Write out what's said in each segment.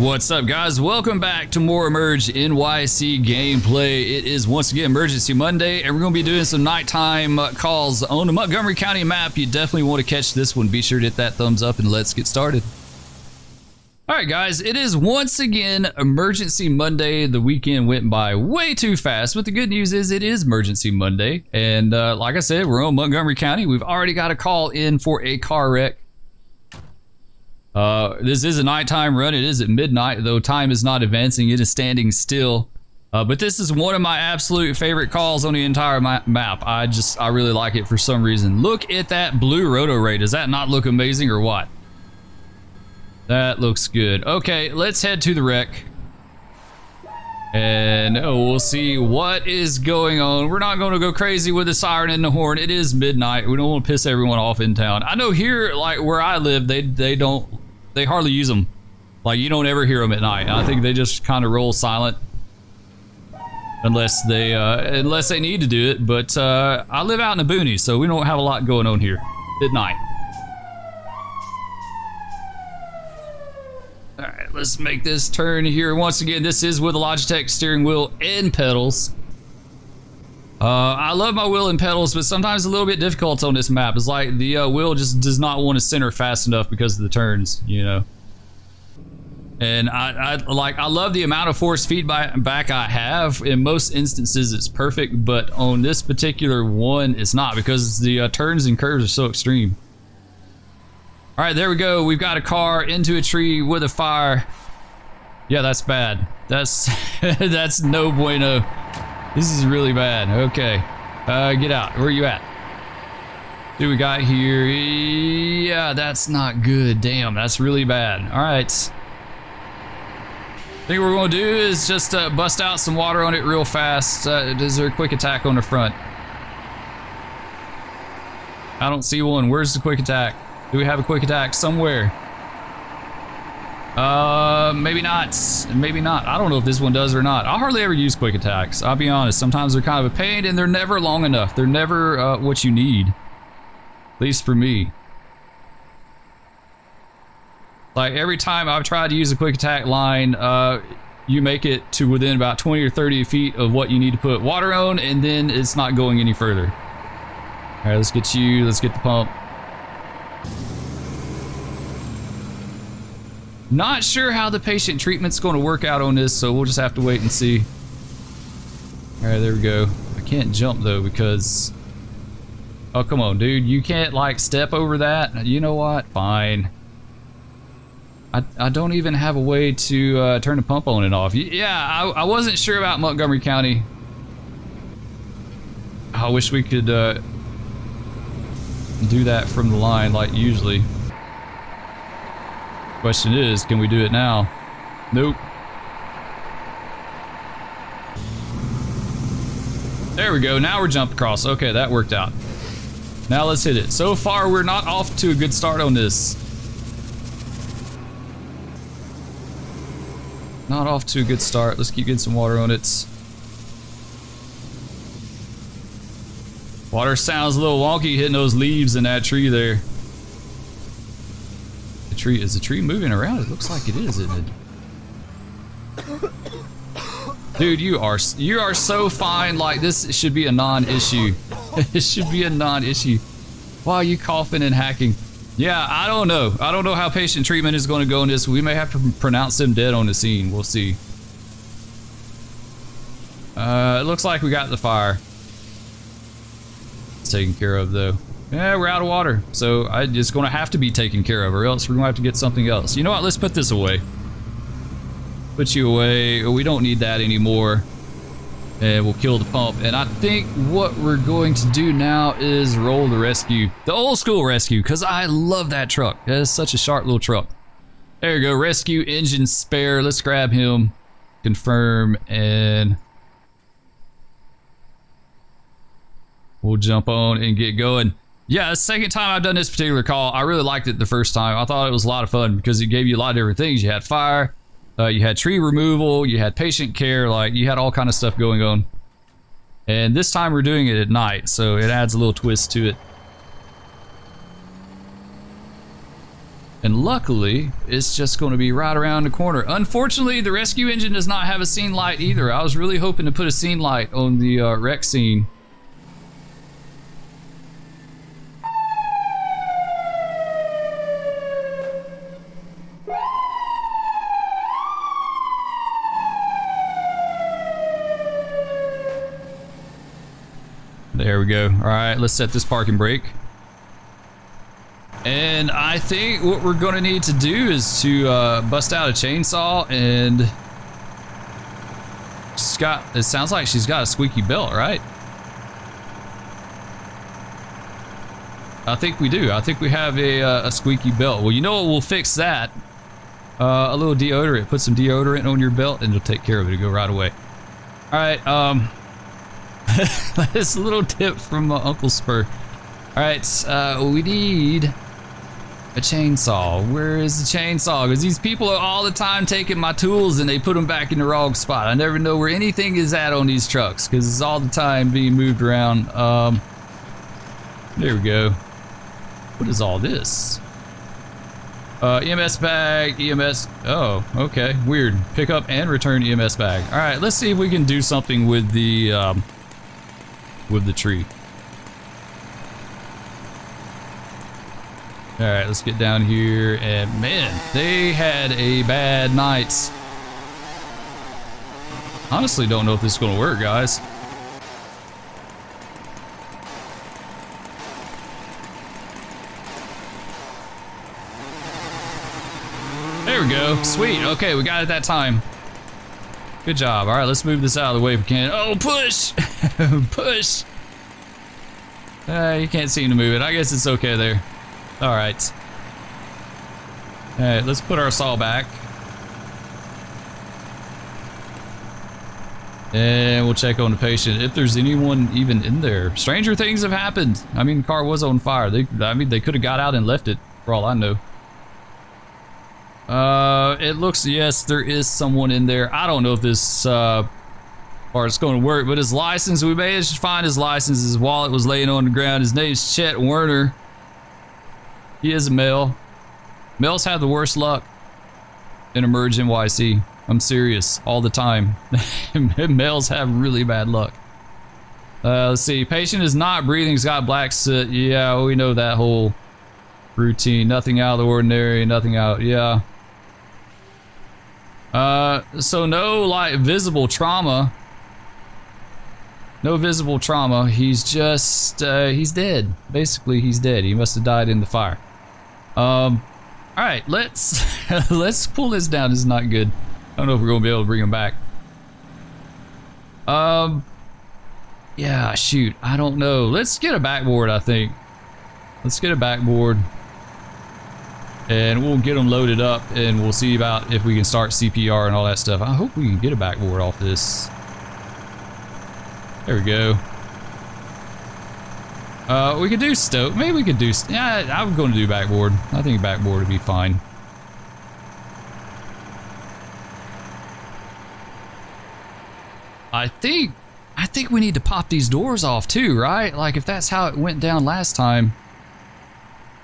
What's up, guys? Welcome back to more EmergeNYC gameplay. It is once again Emergency Monday, and we're going to be doing some nighttime calls on the Montgomery County map. You definitely want to catch this one. Be sure to hit that thumbs up and let's get started. All right, guys, it is once again Emergency Monday. The weekend went by way too fast, but the good news is it is Emergency Monday. And like I said, we're on Montgomery County. We've already got a call in for a car wreck. This is a nighttime run. It is at midnight, though time is not advancing. It is standing still. But this is one of my absolute favorite calls on the entire map. I really like it for some reason. Look at that blue roto-ray. Does that not look amazing or what? That looks good. Okay, let's head to the wreck. And we'll see what is going on. We're not going to go crazy with the siren and the horn. It is midnight. We don't want to piss everyone off in town. I know here, like where I live, they hardly use them. Like you don't ever hear them at night. I think they just kind of roll silent, unless they need to do it. But I live out in the boonies, so we don't have a lot going on here at night. All right, let's make this turn here. Once again, this is with a Logitech steering wheel and pedals. I love my wheel and pedals, but sometimes a little bit difficult on this map. It's like the wheel just does not want to center fast enough because of the turns, you know. And I love the amount of force feedback I have. In most instances, it's perfect, but on this particular one, it's not because the turns and curves are so extreme. All right, there we go. We've got a car into a tree with a fire. Yeah, that's bad. That's that's no bueno. This is really bad. Okay, get out. Where are you at? Dude, we got here. Yeah, that's not good. Damn, that's really bad. All right. I think what we're gonna do is just bust out some water on it real fast. Is there a quick attack on the front? I don't see one. Where's the quick attack? Do we have a quick attack somewhere? Maybe not. Maybe not. I don't know if this one does or not. I hardly ever use quick attacks. I'll be honest. Sometimes they're kind of a pain and they're never long enough. They're never what you need. At least for me. Like every time I've tried to use a quick attack line, you make it to within about 20 or 30 feet of what you need to put water on, and then it's not going any further. All right, let's get you. Let's get the pump. Not sure how the patient treatment's going to work out on this, so we'll just have to wait and see. All right, there we go. I can't jump though because... Oh, come on, dude. You can't like step over that. You know what? Fine. I don't even have a way to turn the pump on and off. Yeah, I wasn't sure about Montgomery County. I wish we could do that from the line like usually. Question is, can we do it now? Nope. There we go. Now we're jumping across. Okay, that worked out. Now let's hit it. So far, we're not off to a good start on this. Not off to a good start. Let's keep getting some water on it. Water sounds a little wonky hitting those leaves in that tree there. Tree. Is the tree moving around? It looks like it is, isn't it? Dude, you are so fine. Like this should be a non-issue. It should be a non-issue. Why are you coughing and hacking? Yeah, I don't know. I don't know how patient treatment is going to go in this. We may have to pronounce them dead on the scene. We'll see. It looks like we got the fire. It's taken care of though. Yeah, we're out of water, so it's going to have to be taken care of, or else we're going to have to get something else. You know what? Let's put this away. Put you away. We don't need that anymore. And we'll kill the pump. And I think what we're going to do now is roll the rescue. The old school rescue, because I love that truck. That is such a sharp little truck. There you go. Rescue engine spare. Let's grab him. Confirm. And... we'll jump on and get going. Yeah, the second time I've done this particular call, I really liked it the first time. I thought it was a lot of fun because it gave you a lot of different things. You had fire, you had tree removal, you had patient care, like you had all kind of stuff going on. And this time we're doing it at night, so it adds a little twist to it. And luckily, it's just going to be right around the corner. Unfortunately, the rescue engine does not have a scene light either. I was really hoping to put a scene light on the wreck scene. There we go. All right, let's set this parking brake. And I think what we're going to need to do is to bust out a chainsaw, and she's got, it sounds like she's got a squeaky belt, right? I think we do. I think we have a squeaky belt. Well, you know what? We'll fix that. A little deodorant. Put some deodorant on your belt and it'll take care of it. It'll go right away. All right. That's a little tip from Uncle Spur. All right. We need... a chainsaw. Where is the chainsaw? Because these people are all the time taking my tools and they put them back in the wrong spot. I never know where anything is at on these trucks because it's all the time being moved around. There we go. What is all this? EMS bag, EMS. Oh, okay. Weird. Pick up and return EMS bag. All right, let's see if we can do something with the tree. All right, let's get down here, and man, they had a bad night. Honestly, don't know if this is gonna work, guys. There we go, sweet. Okay, we got it that time. Good job. All right, let's move this out of the way if we can. Oh, push, push. You can't seem to move it. I guess it's okay there. All right. All right, let's put our saw back. And we'll check on the patient, if there's anyone even in there. Stranger things have happened. I mean, the car was on fire. They could have got out and left it, for all I know. It looks, yes, there is someone in there. I don't know if this part's going to work, but his license, we managed to find his license. His wallet was laying on the ground. His name's Chet Werner. He is a male. Males have the worst luck in EmergeNYC. I'm serious, all the time. Males have really bad luck. Let's see, patient is not breathing, he's got black soot. Yeah, we know that whole routine. Nothing out of the ordinary, nothing out, yeah. So no like visible trauma. No visible trauma, he's just, he's dead. Basically, he's dead. He must have died in the fire. All right, let's let's pull this down. This is not good. I don't know if we're gonna be able to bring him back. Yeah, shoot, I don't know. Let's get a backboard, I think. Let's get a backboard and we'll get him loaded up and we'll see about if we can start CPR and all that stuff. I hope we can get a backboard off this. There we go. We could do stoke. Maybe we could do, yeah, I'm going to do backboard. I think backboard would be fine. I think we need to pop these doors off too, right? Like if that's how it went down last time,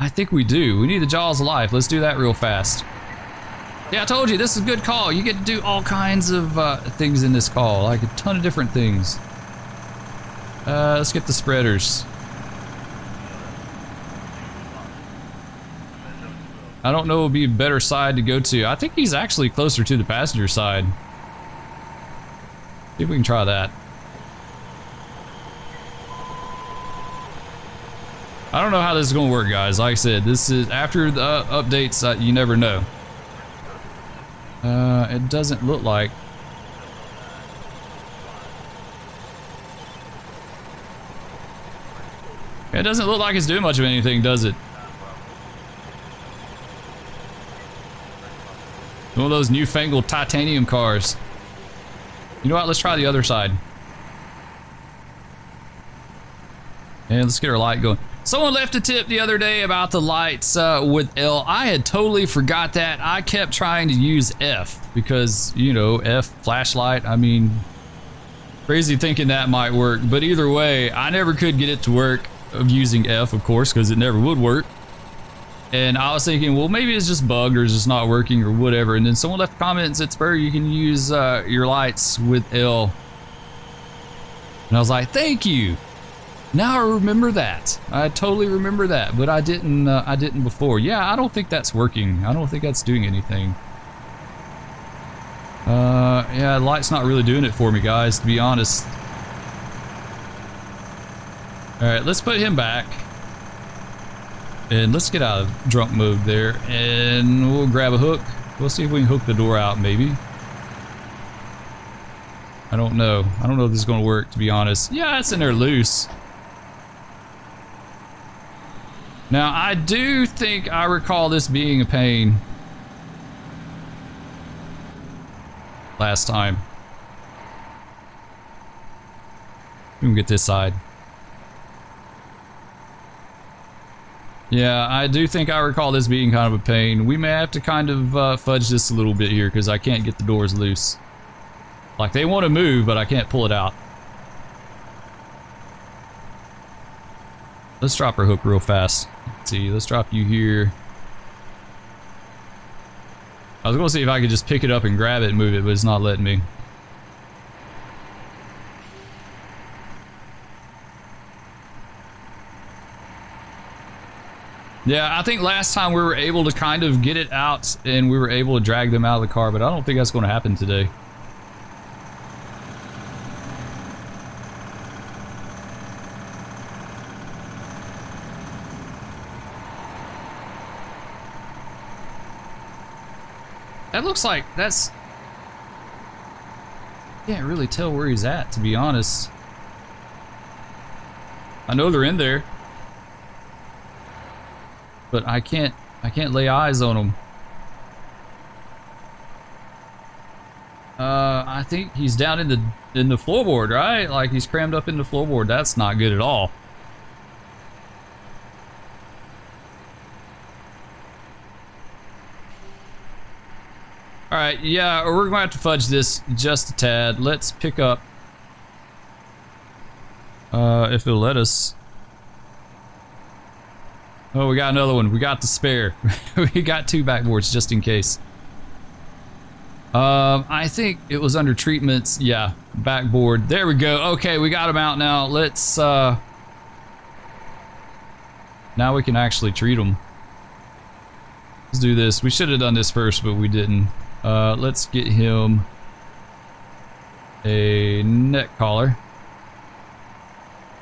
I think we do. We need the jaws of life. Let's do that real fast. Yeah, I told you, this is a good call. You get to do all kinds of things in this call, like a ton of different things. Let's get the spreaders. I don't know what would be a better side to go to. I think he's actually closer to the passenger side. See if we can try that. I don't know how this is gonna work, guys. Like I said, this is after the updates, you never know. It doesn't look like. It doesn't look like it's doing much of anything, does it? One of those newfangled titanium cars. You know what? Let's try the other side. And let's get our light going. Someone left a tip the other day about the lights with L. I had totally forgot that. I kept trying to use F because, you know, F flashlight. I mean, crazy thinking that might work. But either way, I never could get it to work. Of using F, of course, because it never would work. And I was thinking, well, maybe it's just bugged or it's just not working or whatever. And then someone left a comment and said, Spur, you can use your lights with L. And I was like, thank you. Now I remember that. I totally remember that, but I didn't before. Yeah, I don't think that's working. I don't think that's doing anything. Yeah, light's not really doing it for me, guys, to be honest. All right, let's put him back. And let's get out of drunk mode there, and we'll grab a hook. We'll see if we can hook the door out, maybe. I don't know. I don't know if this is going to work, to be honest. Yeah, it's in there loose. Now, I do think I recall this being a pain last time. We can get this side. Yeah, I do think I recall this being kind of a pain. We may have to kind of fudge this a little bit here because I can't get the doors loose. Like, they want to move, but I can't pull it out. Let's drop our hook real fast. Let's see, let's drop you here. I was going to see if I could just pick it up and grab it and move it, but it's not letting me. Yeah, I think last time we were able to kind of get it out and we were able to drag them out of the car, but I don't think that's going to happen today. That looks like that's... Can't really tell where he's at, to be honest. I know they're in there. But I can't lay eyes on him. I think he's down in the floorboard, right? Like, he's crammed up in the floorboard. That's not good at all. All right, yeah, we're going to have to fudge this just a tad. Let's pick up, if it'll let us. Oh, we got another one. We got the spare. We got two backboards just in case. I think it was under treatments. Yeah, backboard. There we go. Okay, we got them out now. Let's... now we can actually treat them. Let's do this. We should have done this first, but we didn't. Let's get him a neck collar.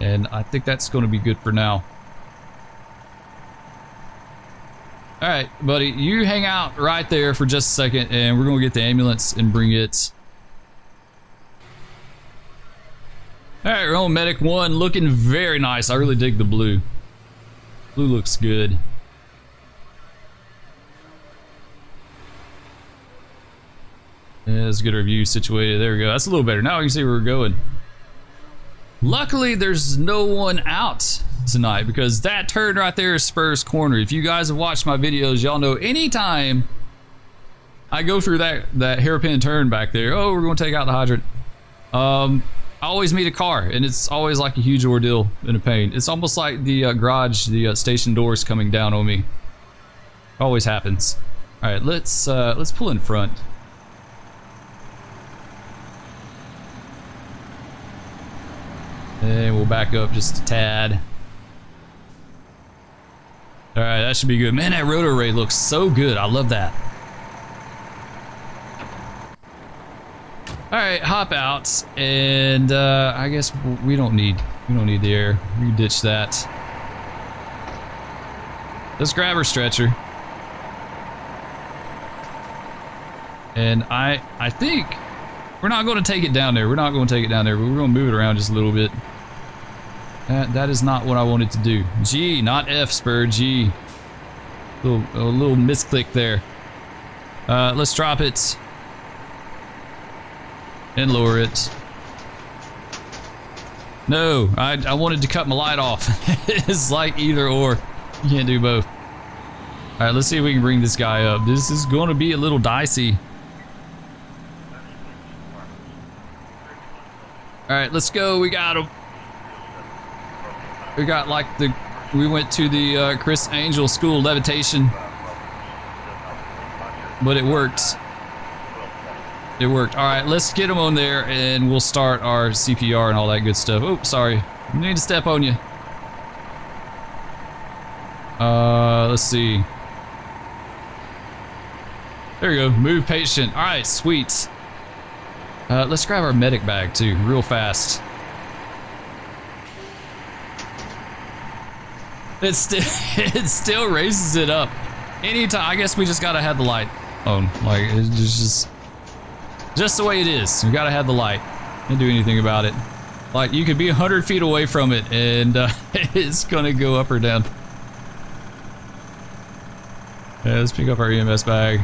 And I think that's going to be good for now. All right, buddy, you hang out right there for just a second, and we're going to get the ambulance and bring it. All right, we're on Medic 1, looking very nice. I really dig the blue. Blue looks good. Yeah, let's get our view situated. There we go. That's a little better. Now you can see where we're going. Luckily, there's no one out tonight, because that turd right there is Spur's Corner. If you guys have watched my videos, y'all know anytime I go through that hairpin turn back there, oh, we're going to take out the hydrant. I always meet a car, and it's always like a huge ordeal and a pain. It's almost like the garage, the station doors coming down on me. Always happens. All right, let's pull in front. And we'll back up just a tad. All right, that should be good. Man, that rotor array looks so good. I love that. All right, hop out, and I guess we don't need the air. We can ditch that. Let's grab our stretcher. And I think we're not going to take it down there. We're not going to take it down there, but we're going to move it around just a little bit. That is not what I wanted to do. G, not F, Spur, G. A little misclick there. Let's drop it. And lower it. No, I wanted to cut my light off. It's like either or. You can't do both. All right, let's see if we can bring this guy up. This is going to be a little dicey. All right, let's go. We got him. We got like the We went to the Chris Angel School of Levitation, but it worked. It worked. All right, let's get him on there, and we'll start our CPR and all that good stuff. Oh, sorry. I need to step on you. Let's see. There you go. Move patient. All right, sweet. Let's grab our medic bag too, real fast. It still raises it up. Anytime. I guess we just gotta have the light on. Like it's just the way it is. We gotta have the light. Can't do anything about it. Like you could be 100 feet away from it, and it's gonna go up or down. Yeah, let's pick up our EMS bag.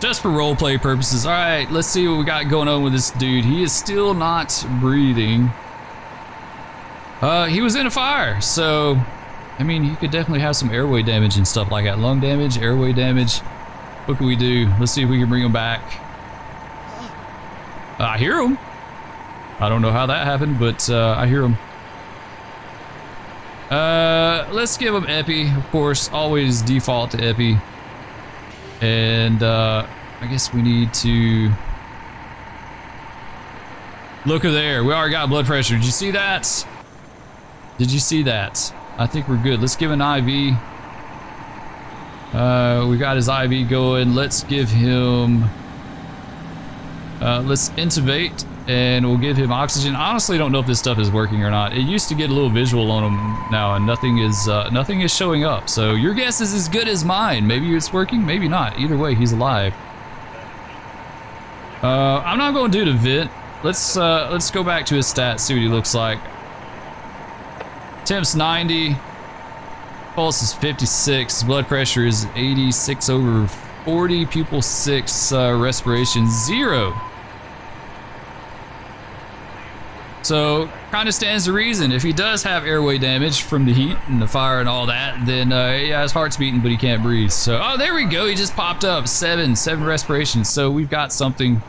Just for roleplay purposes. All right, let's see what we got going on with this dude. He is still not breathing. He was in a fire, so I mean, he could definitely have some airway damage and stuff like that. Lung damage, airway damage. What can we do? Let's see if we can bring him back. I hear him. I don't know how that happened, but I hear him. Let's give him epi, of course. Always default to epi. And I guess we need to look over there. We already got blood pressure. Did you see that? Did you see that? I think we're good. Let's give him an IV. We got his IV going. Let's give him. Let's intubate, and we'll give him oxygen. I honestly don't know if this stuff is working or not. It used to get a little visual on him now, and nothing is showing up. So your guess is as good as mine. Maybe it's working, maybe not. Either way, he's alive. I'm not going to do the vent. Let's go back to his stats, see what he looks like. Temp's 90. Pulse is 56. Blood pressure is 86 over 40. Pupil 6. Respiration 0. So, kind of stands to reason. If he does have airway damage from the heat and the fire and all that, then yeah, his heart's beating, but he can't breathe. So, oh, there we go. He just popped up. 7 respirations. So we've got something.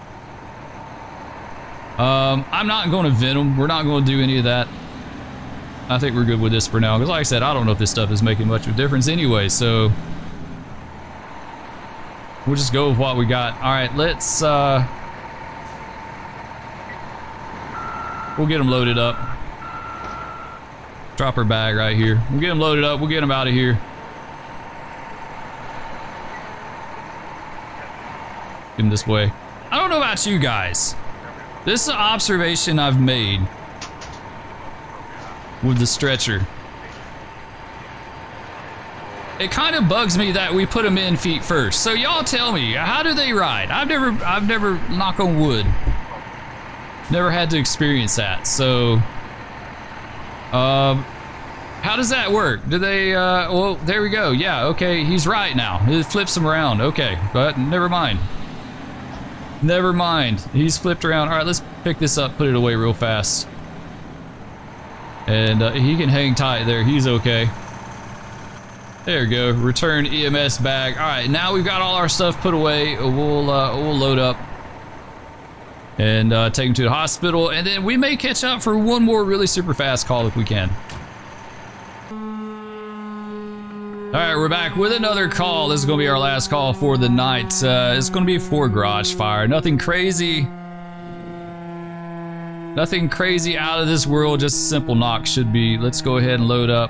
I'm not going to vent him. We're not going to do any of that. I think we're good with this for now. Because like I said, I don't know if this stuff is making much of a difference anyway. So we'll just go with what we got. All right, let's... We'll get him loaded up. Drop our bag right here. We'll get him loaded up. We'll get him out of here. Get him this way. I don't know about you guys. This is an observation I've made with the stretcher. It kind of bugs me that we put them in feet first. So y'all tell me, how do they ride? I've never, knock on wood, never had to experience that. So how does that work? Do they well, there we go. Yeah, okay, he's right now. It flips him around. Okay, but never mind, he's flipped around. All right, let's pick this up, put it away real fast, and he can hang tight there. He's okay. There we go. Return EMS bag. All right, now we've got all our stuff put away. We'll load up and take him to the hospital, and then we may catch up for one more really super fast call if we can. All right, we're back with another call. This is gonna be our last call for the night. It's gonna be for garage fire. Nothing crazy out of this world, just a simple knock should be. Let's go ahead and load up.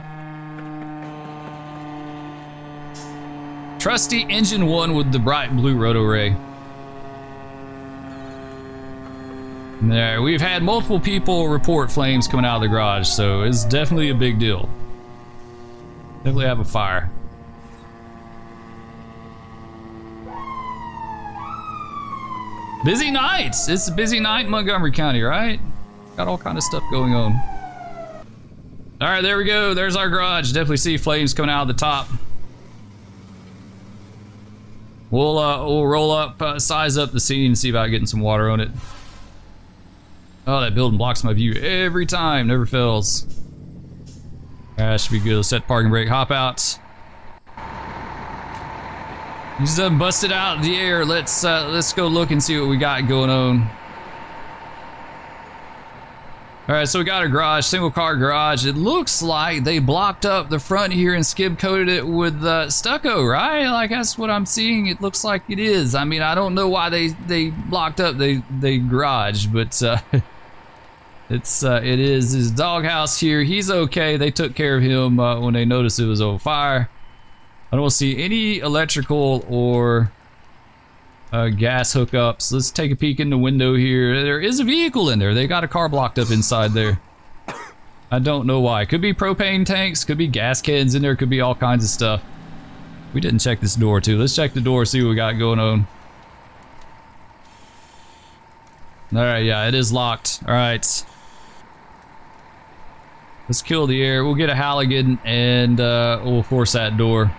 Trusty engine one with the bright blue roto ray. There, we've had multiple people report flames coming out of the garage, so it's definitely a big deal. Definitely have a fire. Busy nights! It's a busy night in Montgomery County, right? Got all kind of stuff going on. Alright, there we go. There's our garage. Definitely see flames coming out of the top. We'll roll up, size up the scene and see about getting some water on it. Oh, that building blocks my view every time. Never fails. That should be good. Set parking brake. Hop out. He's done busted out of the air. Let's go look and see what we got going on. Alright, so we got a garage, single car garage. It looks like they blocked up the front here and skid coated it with stucco, right? Like, that's what I'm seeing. It looks like it is. I mean, I don't know why they blocked up the garage, but it is his doghouse here. He's okay. They took care of him when they noticed it was on fire. I don't see any electrical or gas hookups. Let's take a peek in the window here. There is a vehicle in there. They got a car blocked up inside there. I don't know why. Could be propane tanks, could be gas cans in there, could be all kinds of stuff. We didn't check this door too. Let's check the door, see what we got going on. Alright, yeah, it is locked. Alright. Let's kill the air. We'll get a Halligan and we'll force that door.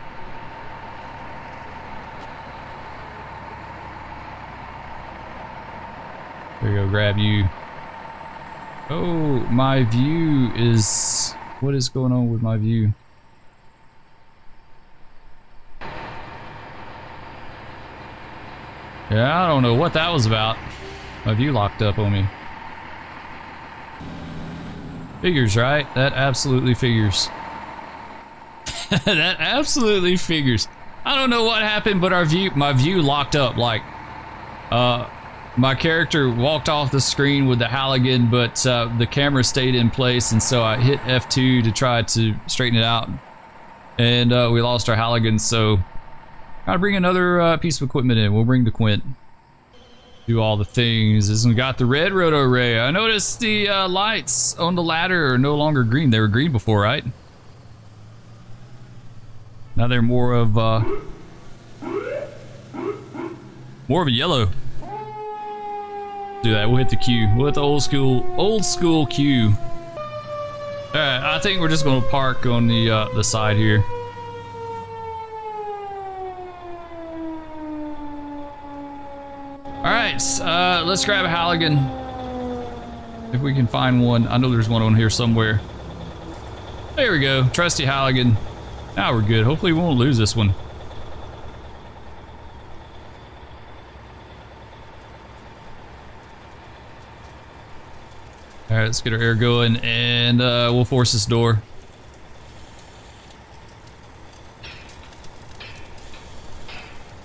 There you go, grab you. Oh, my view is... What is going on with my view? Yeah, I don't know what that was about. My view locked up on me. Figures, right? That absolutely figures. That absolutely figures. I don't know what happened, but my view locked up. Like, my character walked off the screen with the Halligan, but the camera stayed in place, and so I hit F2 to try to straighten it out, and we lost our Halligan. So I'll bring another piece of equipment in. We'll bring the Quint. Do all the things. This one got the red roto ray. I noticed the lights on the ladder are no longer green. They were green before, right? Now they're more of a yellow. Do that. We'll hit the Q. We'll hit the old school Q. All right, I think we're just gonna park on the side here. All right, let's grab a Halligan if we can find one. I know there's one on here somewhere. There we go, trusty Halligan. Now we're good. Hopefully we won't lose this one. All right, let's get our air going, and we'll force this door.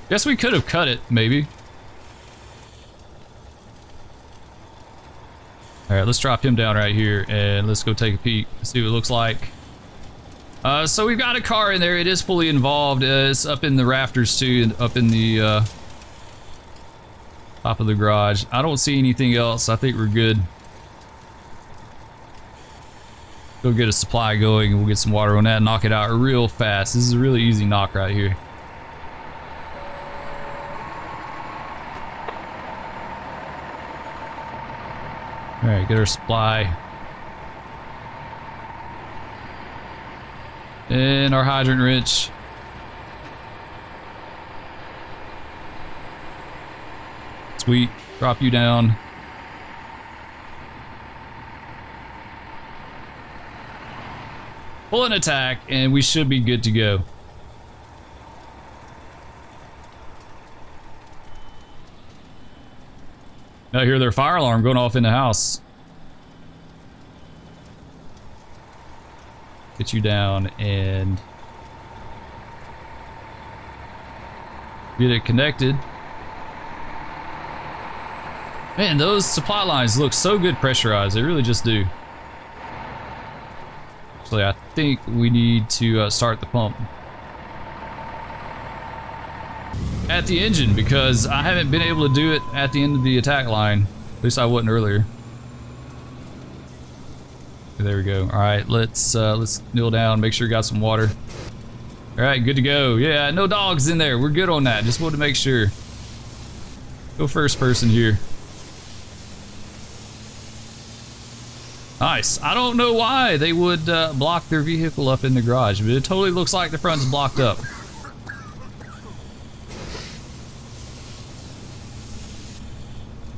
Guess we could have cut it, maybe. All right, let's drop him down right here, and let's go take a peek, see what it looks like. So we've got a car in there. It is fully involved. It's up in the rafters, too, and up in the top of the garage. I don't see anything else. I think we're good. Go get a supply going, and we'll get some water on that and knock it out real fast. This is a really easy knock right here. All right, get our supply. And our hydrant wrench. Sweet, drop you down. Pull an attack, and we should be good to go. I hear their fire alarm going off in the house. Get you down and get it connected. Man, those supply lines look so good pressurized. They really just do. Actually, I think we need to start the pump at the engine, because I haven't been able to do it at the end of the attack line. At least I wasn't earlier. There we go. All right, let's kneel down, make sure we got some water. All right, good to go. Yeah, no dogs in there. We're good on that. Just wanted to make sure. Go first person here. Nice. I don't know why they would block their vehicle up in the garage, but it totally looks like the front's blocked up.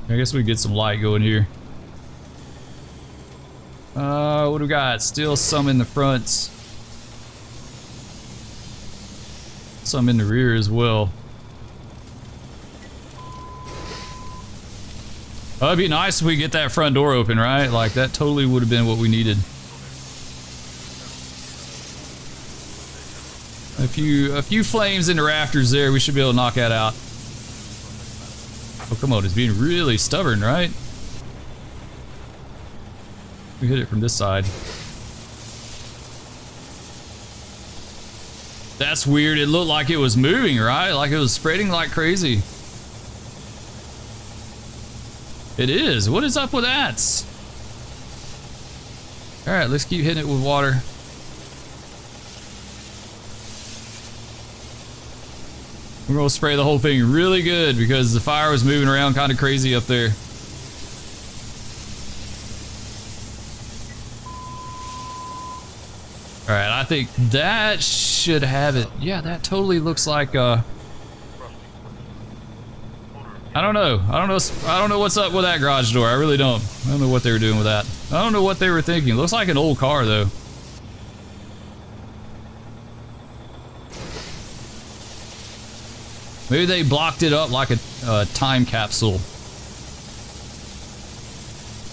I guess we get some light going here. What do we got? Still some in the front. Some in the rear as well. It'd be nice if we get that front door open, right? Like, that totally would have been what we needed. A few flames in the rafters there. We should be able to knock that out. Oh, come on. It's being really stubborn, right? We hit it from this side. That's weird. It looked like it was moving, right? Like it was spreading like crazy. It is. What is up with that? All right, let's keep hitting it with water. We're gonna spray the whole thing really good because the fire was moving around kind of crazy up there. All right, I think that should have it. Yeah, that totally looks like I don't know. I don't know what's up with that garage door. I really don't. I don't know what they were doing with that. I don't know what they were thinking. It looks like an old car though. Maybe they blocked it up like a time capsule.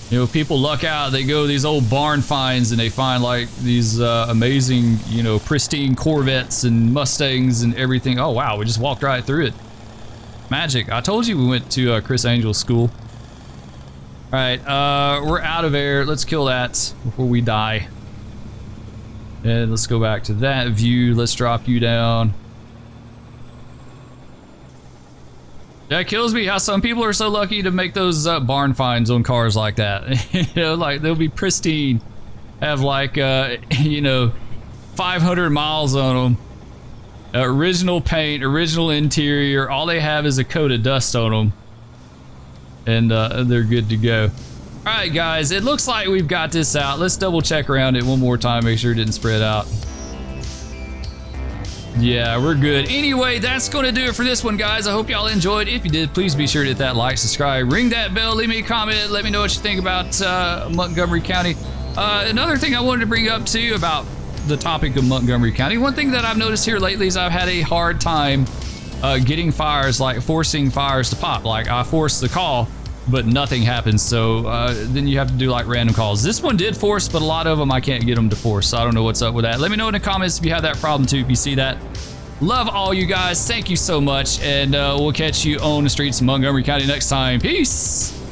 You know, people luck out. They go to these old barn finds and they find like these amazing, you know, pristine Corvettes and Mustangs and everything. Oh wow, we just walked right through it. Magic. I told you we went to Chris Angel's school. Alright, we're out of air. Let's kill that before we die. And let's go back to that view. Let's drop you down. Yeah, it kills me how some people are so lucky to make those barn finds on cars like that. You know, like they'll be pristine. Have like, you know, 500 miles on them. Original paint, original interior. All they have is a coat of dust on them. And they're good to go. All right, guys, it looks like we've got this out. Let's double check around it one more time, make sure it didn't spread out. Yeah, we're good. Anyway, that's going to do it for this one, guys. I hope y'all enjoyed. If you did, please be sure to hit that like, subscribe, ring that bell, leave me a comment. Let me know what you think about Montgomery County. Another thing I wanted to bring up, too, about the topic of Montgomery County. One thing that I've noticed here lately is I've had a hard time getting fires, like forcing fires to pop. Like, I forced the call, but nothing happens. So then you have to do like random calls. This one did force, but a lot of them I can't get them to force. So I don't know what's up with that. Let me know in the comments if you have that problem too, if you see that. Love all you guys. Thank you so much. And we'll catch you on the streets of Montgomery County next time. Peace.